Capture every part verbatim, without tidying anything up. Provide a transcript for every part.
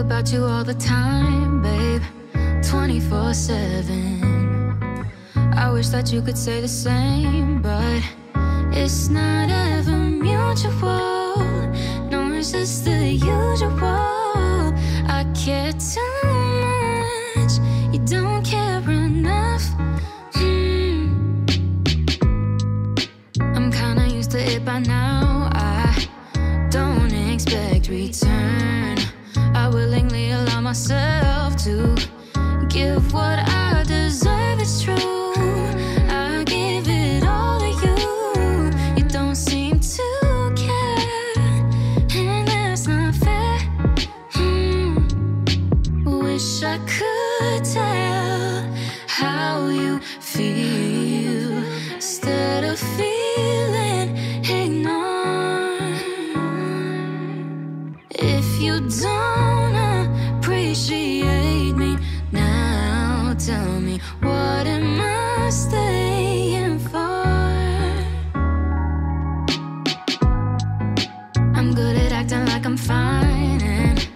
about you all the time, babe, twenty-four seven. I wish that you could say the same, but it's not ever mutual. No, it's just the usual. I care too much, you don't care enough. mm. I'm kinda used to it by now. I don't expect return. I willingly allow myself to give what I deserve, it's true. I give it all to you. You don't seem to care, and that's not fair. hmm. Wish I could tell how you feel instead of feeling ignored. If you don't appreciate me, tell me, what am I staying for? I'm good at acting like I'm fine, and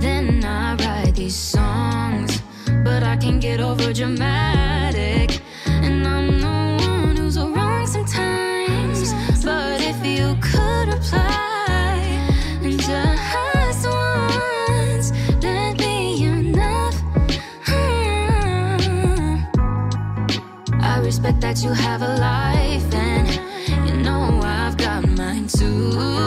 then I write these songs, but I can get over dramatic, and I'm the one who's wrong sometimes. But if you could reply and just once, that'd be enough. I respect that you have a life, and you know I've got mine too.